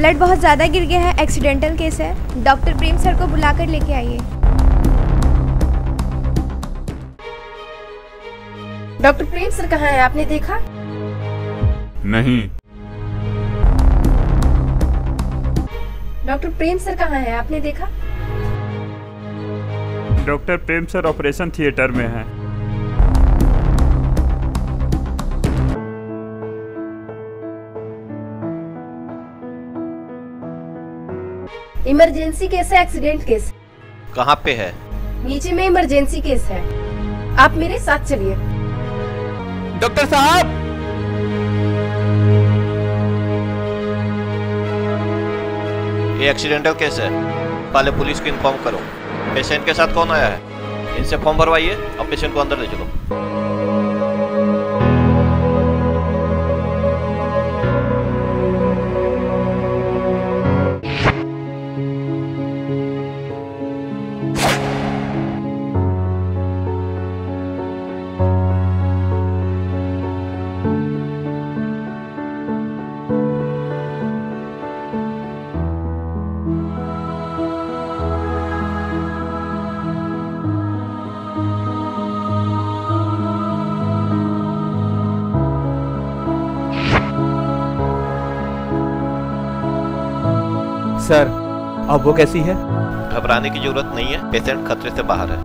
Blood बहुत ज़्यादा गिर गया है, एक्सीडेंटल केस है। डॉक्टर प्रेम सर को बुलाकर लेके आइए। डॉक्टर प्रेम सर कहाँ है, आपने देखा? नहीं। डॉक्टर प्रेम सर कहाँ है, आपने देखा? Doctor Prem sir operation theatre में हैं। इमरजेंसी केस है, एक्सीडेंट केस। कहाँ पे है? नीचे में इमरजेंसी केस है, आप मेरे साथ चलिए। डॉक्टर साहब! ये एक्सीडेंटल केस है, पहले पुलिस को इन्फॉर्म करो। पेशेंट के साथ कौन आया है, इनसे फॉर्म भरवाइए और पेशेंट को अंदर ले चलो। सर, अब वो कैसी है? घबराने की जरूरत नहीं है, पेशेंट खतरे से बाहर है।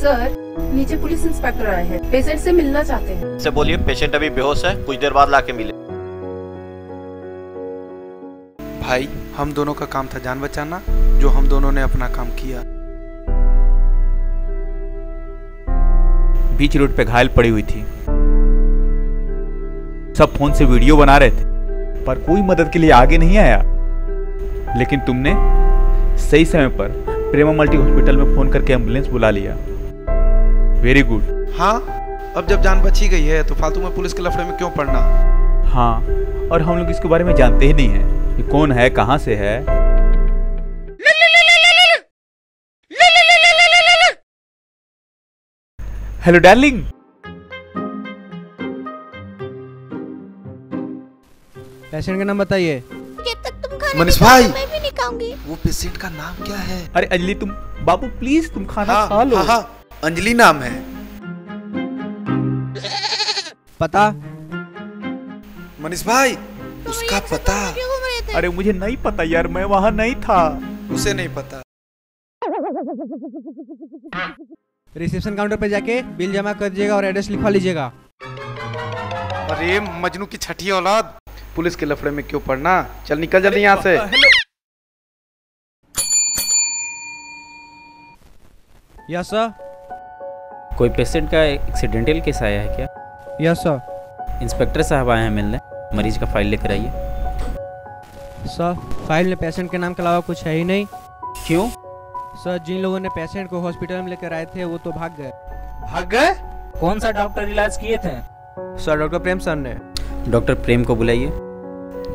सर, नीचे पुलिस इंस्पेक्टर आए हैं, पेशेंट से मिलना चाहते हैं। उनसे बोलिए पेशेंट अभी बेहोश है, कुछ देर बाद लाके मिले। भाई, हम दोनों का काम था जान बचाना, जो हम दोनों ने अपना काम किया। बीच रोड पे घायल पड़ी हुई थी, सब फोन से वीडियो बना रहे थे पर कोई मदद के लिए आगे नहीं आया। लेकिन तुमने सही समय पर प्रेमा मल्टी हॉस्पिटल में फोन करके एम्बुलेंस बुला लिया। Very good. हाँ, अब जब जान बची गई है तो फालतू में पुलिस के लफड़े में क्यों पड़ना। हाँ, और हम लोग इसके बारे में जानते ही नहीं है कि कौन है, कहाँ से है। Hello darling. पेशेंट का नाम बताइए। जब तक तुम खाना मनीष भाई, मैं भी नहीं खाऊंगी। वो पेशेंट का नाम क्या है? अरे अंजलि, तुम बाबू प्लीज तुम खाना खा लो। हाँ, अंजलि नाम है। पता मनीष भाई, उसका पता? अरे मुझे नहीं पता यार, मैं वहाँ नहीं था। उसे नहीं पता। रिसेप्शन काउंटर पे जाके बिल जमा कर दीजिएगा और एड्रेस लिखवा लीजिएगा। अरे मजनू की छठी औलाद, पुलिस के लफड़े में क्यों पड़ना, चल निकल जल्दी यहाँ से। Yes sir. कोई पेशेंट का एक्सीडेंटल केस आया है क्या? Yes sir. इंस्पेक्टर साहब आए हैं मिलने, मरीज का फाइल लेकर आइए। सर, फाइल में पेशेंट के नाम के अलावा कुछ है ही नहीं। क्यों? सर, जिन लोगों ने पेशेंट को हॉस्पिटल में लेकर आए थे वो तो भाग गए। भाग गए? कौन सा डॉक्टर इलाज किए थे? सर, डॉक्टर प्रेम सर ने। डॉक्टर प्रेम को बुलाइए।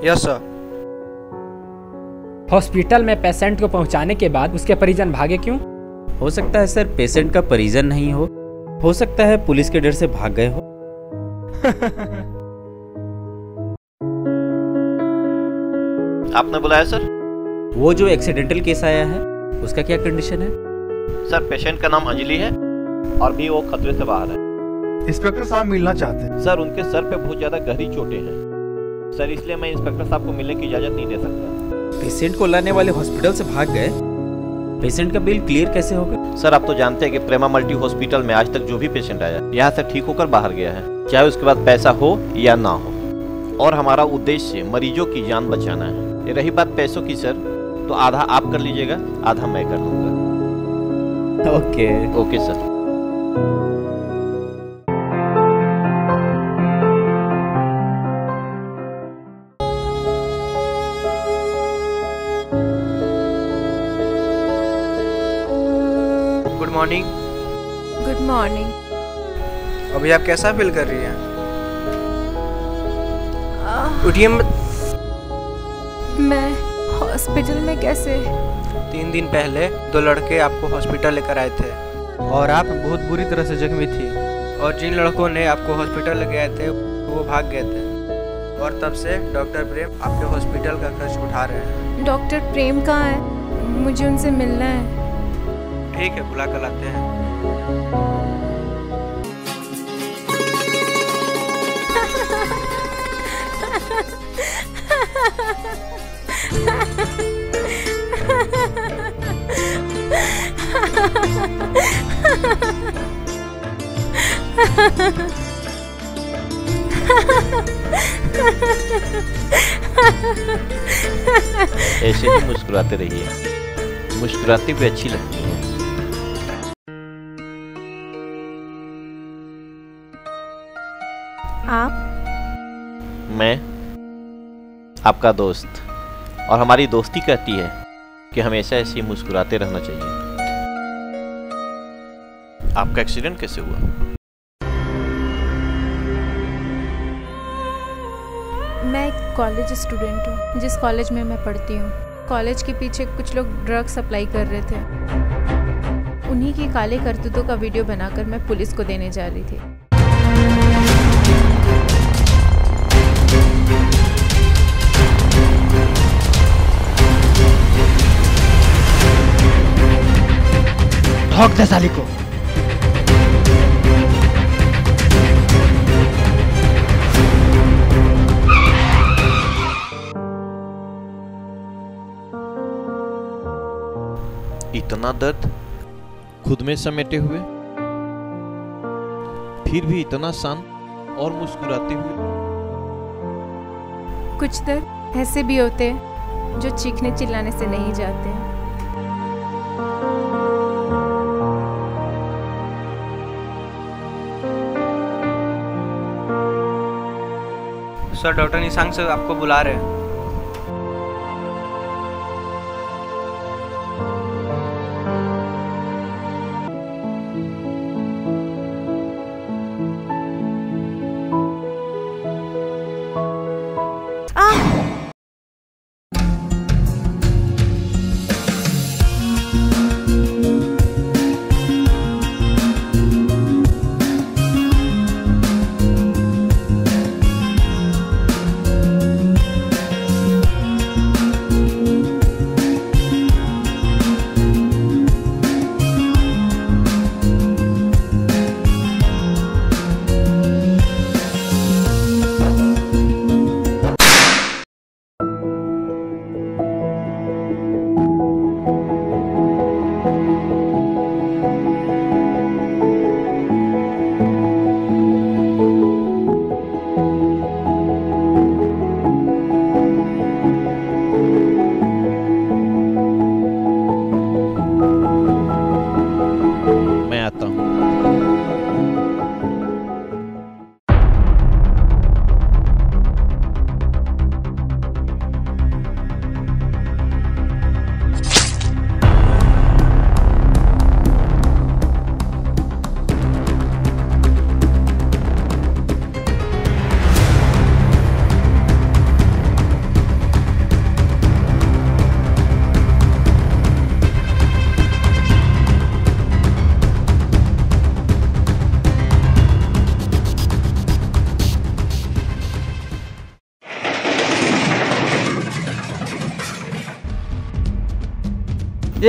Yes sir. हॉस्पिटल में पेशेंट को पहुंचाने के बाद उसके परिजन भागे क्यों? हो सकता है सर पेशेंट का परिजन नहीं हो सकता है पुलिस के डर से भाग गए हो। आपने बुलाया सर? वो जो एक्सीडेंटल केस आया है उसका क्या कंडीशन है? सर, पेशेंट का नाम अंजलि है और भी वो खतरे से बाहर है। इंस्पेक्टर साहब मिलना चाहते हैं। सर, उनके सर पे बहुत ज्यादा गहरी चोटें हैं सर, इसलिए मैं इंस्पेक्टर साहब को मिलने की इजाजत नहीं दे सकता। पेशेंट को लाने वाले हॉस्पिटल से भाग गए, पेशेंट का बिल क्लियर कैसे होगा? सर, आप तो जानते हैं कि प्रेमा मल्टी हॉस्पिटल में आज तक जो भी पेशेंट आया यहाँ से ठीक होकर बाहर गया है, चाहे उसके बाद पैसा हो या ना हो, और हमारा उद्देश्य मरीजों की जान बचाना है। रही बात पैसों की सर, तो आधा आप कर लीजिएगा, आधा मैं कर दूंगा। Okay okay sir. Good morning. अभी आप कैसा फील कर रही हैं? उठिए मत। मैं हॉस्पिटल में कैसे? 3 दिन पहले 2 लड़के आपको हॉस्पिटल लेकर आए थे और आप बहुत बुरी तरह से जख्मी थी, और जिन लड़कों ने आपको हॉस्पिटल लेकर आए थे वो भाग गए थे। और तब से डॉक्टर प्रेम आपके हॉस्पिटल का खर्च उठा रहे हैं। डॉक्टर प्रेम कहाँ है? मुझे उनसे मिलना है। ठीक है, बुला कर लाते हैं। ऐसे ही मुस्कुराते रहिए, मुस्कुराती भी अच्छी लगती है। आप? मैं आपका दोस्त, और हमारी दोस्ती कहती है कि हमेशा ऐसे ही मुस्कुराते रहना चाहिए। आपका एक्सीडेंट कैसे हुआ? मैं एक कॉलेज स्टूडेंट हूँ, जिस कॉलेज में मैं पढ़ती हूँ। कॉलेज के पीछे कुछ लोग ड्रग सप्लाई कर रहे थे। उन्हीं की काले करतूतों का वीडियो बनाकर मैं पुलिस को देने जा रही थी। भौंक दे साली को। इतना दर्द खुद में समेटे हुए, फिर भी इतना शांत और मुस्कुराते हुए। कुछ दर्द ऐसे भी होते हैं जो चीखने चिल्लाने से नहीं जाते। सर, डॉक्टर निशांक सर आपको बुला रहे हैं।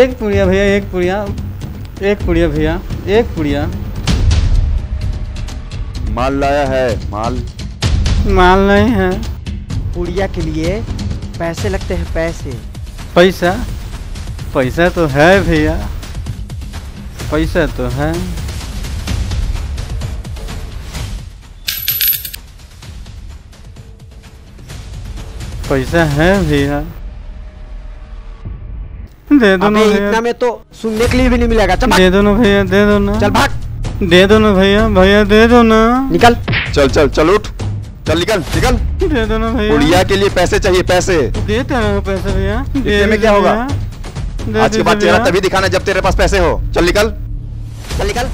एक पुड़िया भैया, एक पुड़िया, एक पुड़िया भैया, एक पुड़िया। माल लाया है? माल माल नहीं है। पुड़िया के लिए पैसे लगते हैं, पैसे। पैसा पैसा तो है भैया, पैसा तो है। पैसा है भैया, दे दो ना। इतना में तो सुनने के लिए भी नहीं मिलेगा। चल दे दो ना भैया, दे दो ना। चल भाग, दे दो ना भैया, भैया दे दो ना। निकल, चल चल चल, उठ, चल निकल निकल। दे दो ना भैया, पुड़िया के लिए पैसे चाहिए, पैसे। देते हैं पैसे भैया, देने में क्या होगा? आज के बाद चेहरा तभी दिखाना जब तेरे पास पैसे हो। चल निकल, चल निकल।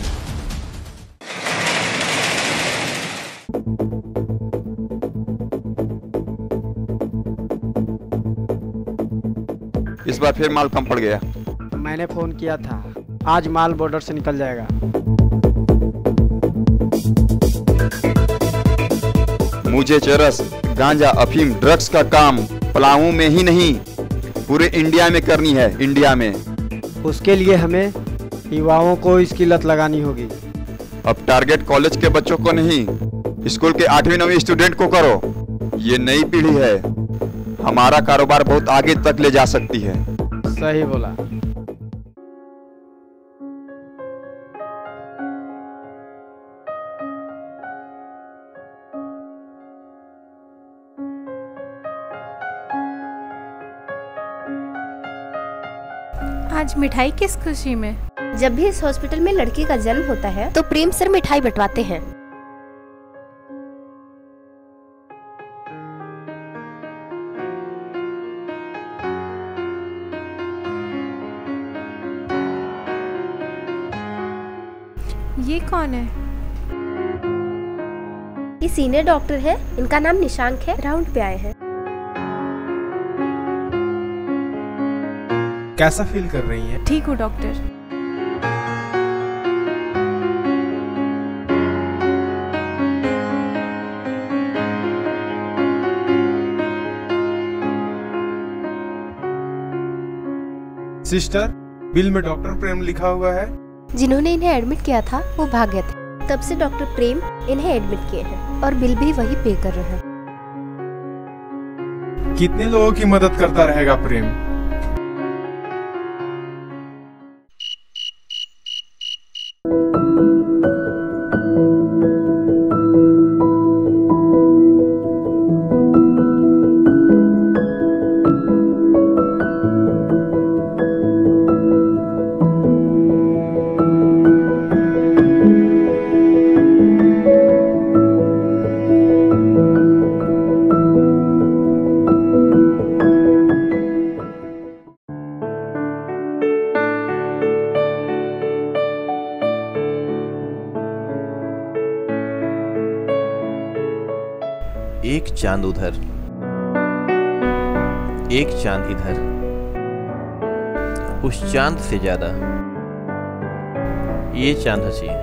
इस बार फिर माल कम पड़ गया। मैंने फोन किया था, आज माल बॉर्डर से निकल जाएगा। मुझे चरस गांजा, अफीम, ड्रग्स का काम पलामू में ही नहीं पूरे इंडिया में करनी है। इंडिया में उसके लिए हमें युवाओं को इसकी लत लगानी होगी। अब टारगेट कॉलेज के बच्चों को नहीं, स्कूल के 8वीं 9वीं स्टूडेंट को करो। ये नई पीढ़ी है, हमारा कारोबार बहुत आगे तक ले जा सकती है। सही बोला। आज मिठाई किस खुशी में? जब भी इस हॉस्पिटल में लड़की का जन्म होता है तो प्रेम सर मिठाई बंटवाते हैं। ये कौन है? ये सीनियर डॉक्टर है, इनका नाम निशांक है, राउंड पे आए हैं। कैसा फील कर रही है? ठीक हूँ डॉक्टर। सिस्टर, बिल में डॉक्टर प्रेम लिखा हुआ है। जिन्होंने इन्हें एडमिट किया था वो भाग गए थे, तब से डॉक्टर प्रेम इन्हें एडमिट किए हैं और बिल भी वही पे कर रहे हैं। कितने लोगों की मदद करता रहेगा प्रेम। एक चांद उधर, एक चांद इधर, उस चांद से ज्यादा ये चांद हंसी।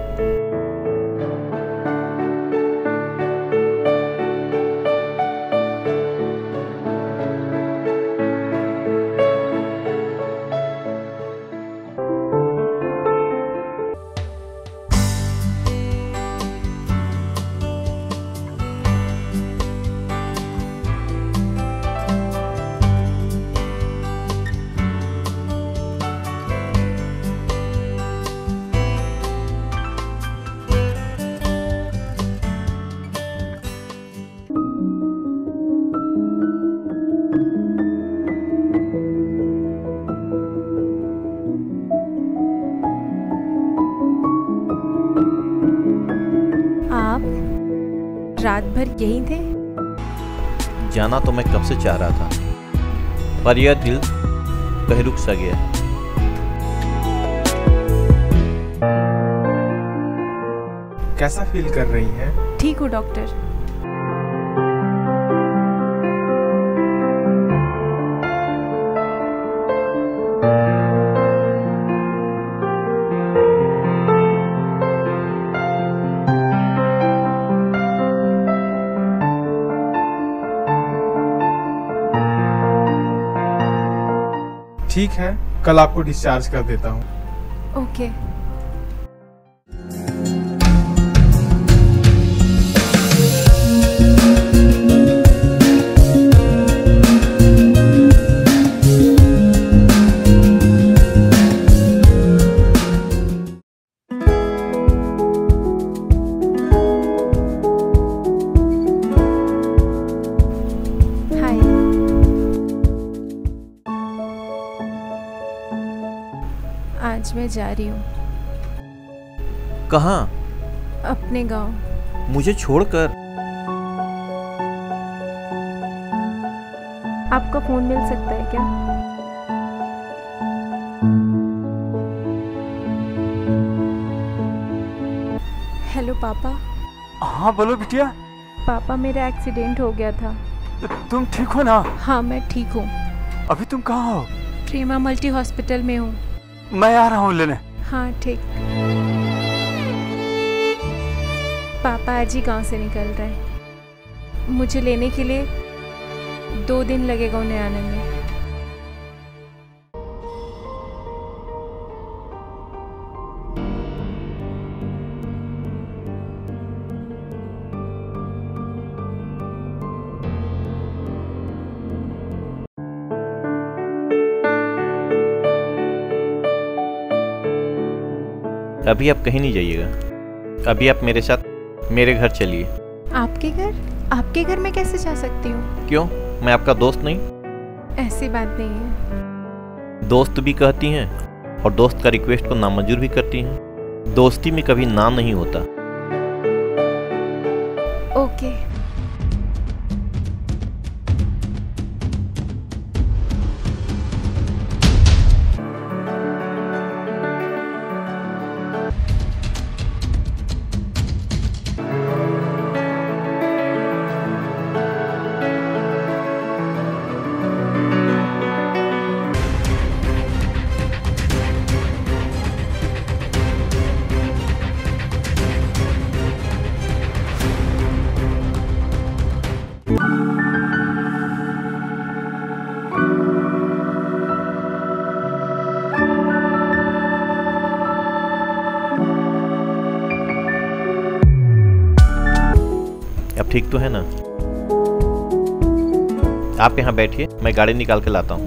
रात भर यहीं थे? जाना तो मैं कब से चाह रहा था, पर यह दिल कहीं रुक सा गया। कैसा फील कर रही है? ठीक हूँ डॉक्टर। ठीक है, कल आपको डिस्चार्ज कर देता हूँ। ओके। आज मैं जा रही हूँ। कहाँ? अपने गांव। मुझे छोड़कर? आपका फोन मिल सकता है क्या? हेलो पापा। हाँ बोलो बिटिया। पापा मेरा एक्सीडेंट हो गया था। तुम ठीक हो ना? हाँ मैं ठीक हूँ। अभी तुम कहाँ हो? प्रेमा मल्टी हॉस्पिटल में हूँ। मैं आ रहा हूँ लेने। हाँ ठीक। पापा आज ही गाँव से निकल रहे हैं। मुझे लेने के लिए 2 दिन लगेगा उन्हें आने में। अभी आप कहीं नहीं जाइएगा, अभी आप मेरे साथ मेरे घर चलिए। आपके घर? आपके घर में कैसे जा सकती हूँ? क्यों, मैं आपका दोस्त नहीं? ऐसी बात नहीं है। दोस्त भी कहती हैं और दोस्त का रिक्वेस्ट को नामंजूर भी करती हैं। दोस्ती में कभी ना नहीं होता। ओके। ठीक तो है ना? आप यहाँ बैठिए, मैं गाड़ी निकाल के लाता हूँ।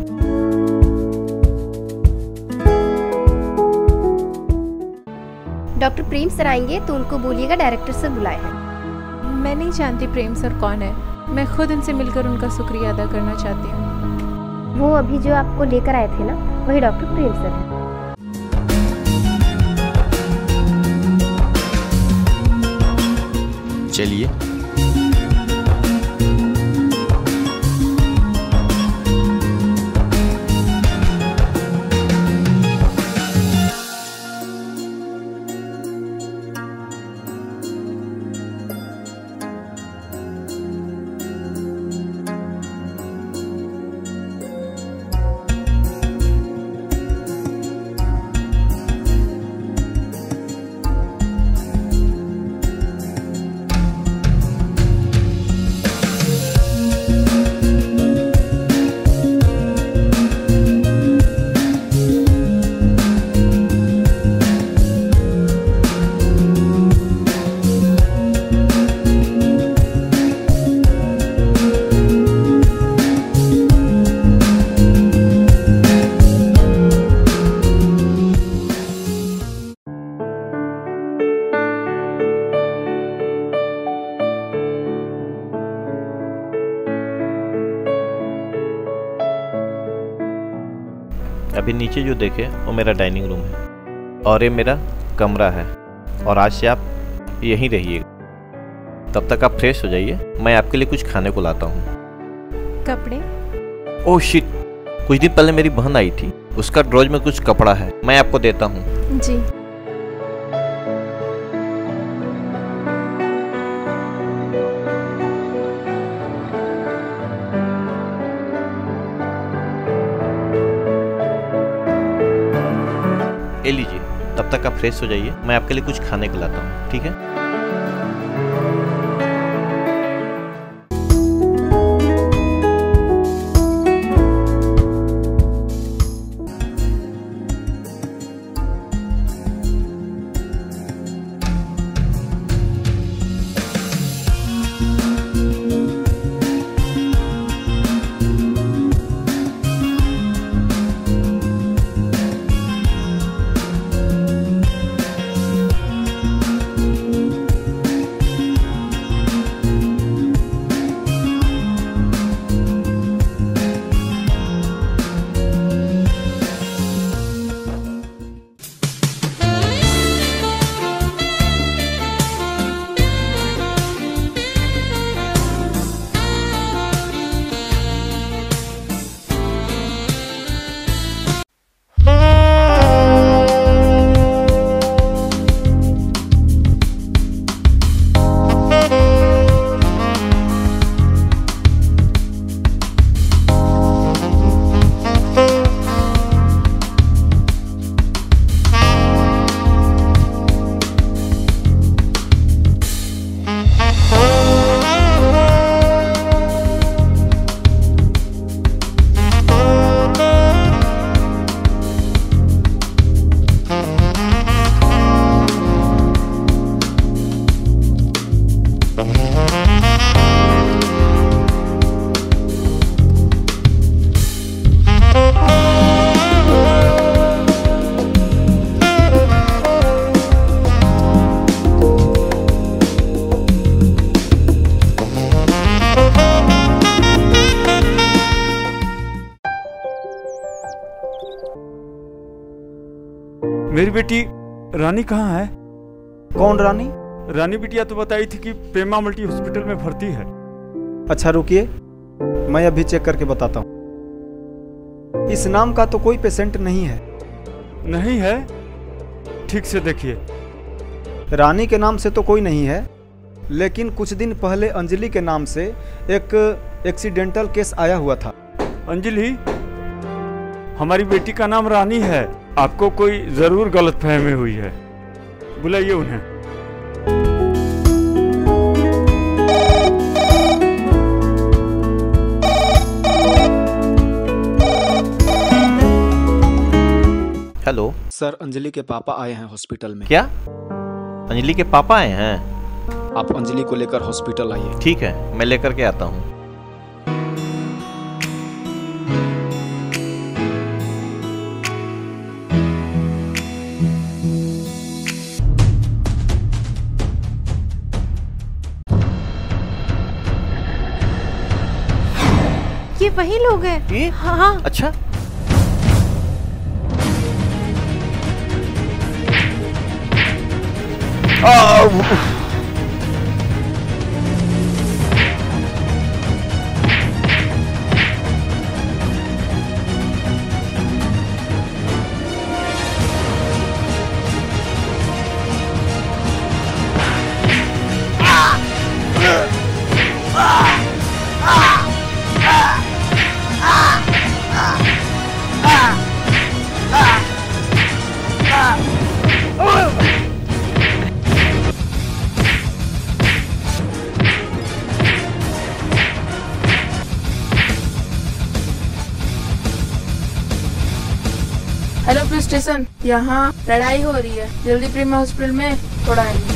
डॉक्टर प्रेम सर आएंगे तो उनको बोलिएगा डायरेक्टर सर बुलाए हैं। मैं नहीं जानती प्रेम सर कौन है, मैं खुद उनसे मिलकर उनका शुक्रिया अदा करना चाहती हूँ। वो अभी जो आपको लेकर आए थे ना, वही डॉक्टर प्रेम सर हैं। चलिए। अभी नीचे जो देखे वो मेरा डाइनिंग रूम है और ये मेरा कमरा है, और आज से आप यहीं रहिएगा। तब तक आप फ्रेश हो जाइए, मैं आपके लिए कुछ खाने को लाता हूँ। कपड़े? ओह शिट, कुछ दिन पहले मेरी बहन आई थी, उसका ड्रॉज में कुछ कपड़ा है, मैं आपको देता हूँ। जी। लीजिए, तब तक आप फ्रेश हो जाइए, मैं आपके लिए कुछ खाने को लाता हूँ। ठीक है। मेरी बेटी रानी कहाँ है? कौन रानी? रानी बिटिया तो बताई थी कि प्रेमा मल्टी हॉस्पिटल में भर्ती है। अच्छा रुकिए, मैं अभी चेक करके बताता हूँ। इस नाम का तो कोई पेशेंट नहीं है। नहीं है? ठीक से देखिए। रानी के नाम से तो कोई नहीं है, लेकिन कुछ दिन पहले अंजलि के नाम से एक एक्सीडेंटल केस आया हुआ था। अंजलि? हमारी बेटी का नाम रानी है। आपको कोई ज़रूर गलतफहमी हुई है। बुलाइए उन्हें। हेलो सर, अंजलि के पापा आए हैं हॉस्पिटल में। क्या? अंजलि के पापा आए हैं? आप अंजलि को लेकर हॉस्पिटल आइए। ठीक है, मैं लेकर के आता हूँ। ये वही लोग हैं। हाँ। अच्छा, स्टेशन, यहाँ लड़ाई हो रही है। जल्दी प्रेमा हॉस्पिटल में थोड़ा आइए।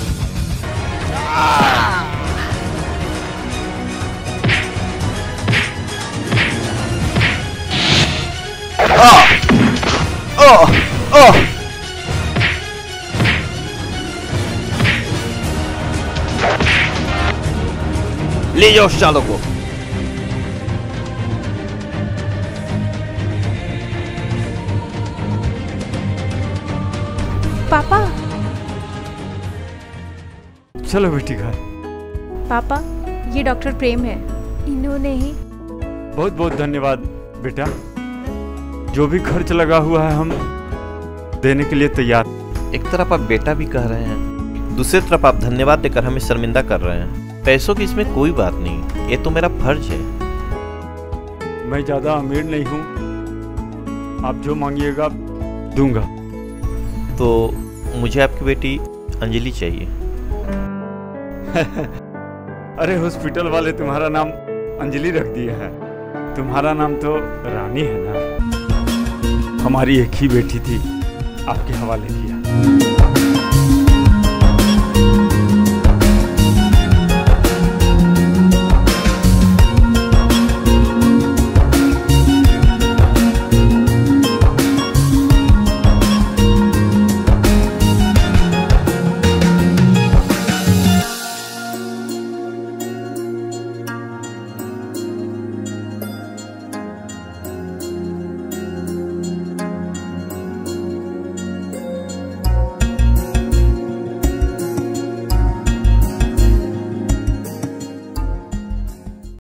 ले जाओ चालों को। पापा, चलो बेटी घर। पापा, ये डॉक्टर प्रेम है, इन्होंने ही। बहुत बहुत धन्यवाद बेटा, जो भी खर्च लगा हुआ है हम देने के लिए तैयार। एक तरफ आप बेटा भी कह रहे हैं, दूसरी तरफ आप धन्यवाद देकर हमें शर्मिंदा कर रहे हैं। पैसों की इसमें कोई बात नहीं, ये तो मेरा फर्ज है। मैं ज्यादा अमीर नहीं हूँ, आप जो मांगिएगा दूंगा। तो मुझे आपकी बेटी अंजलि चाहिए। अरे हॉस्पिटल वाले तुम्हारा नाम अंजलि रख दिया है, तुम्हारा नाम तो रानी है ना। हमारी एक ही बेटी थी, आपके हवाले किया।